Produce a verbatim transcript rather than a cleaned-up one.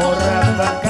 Orang bakal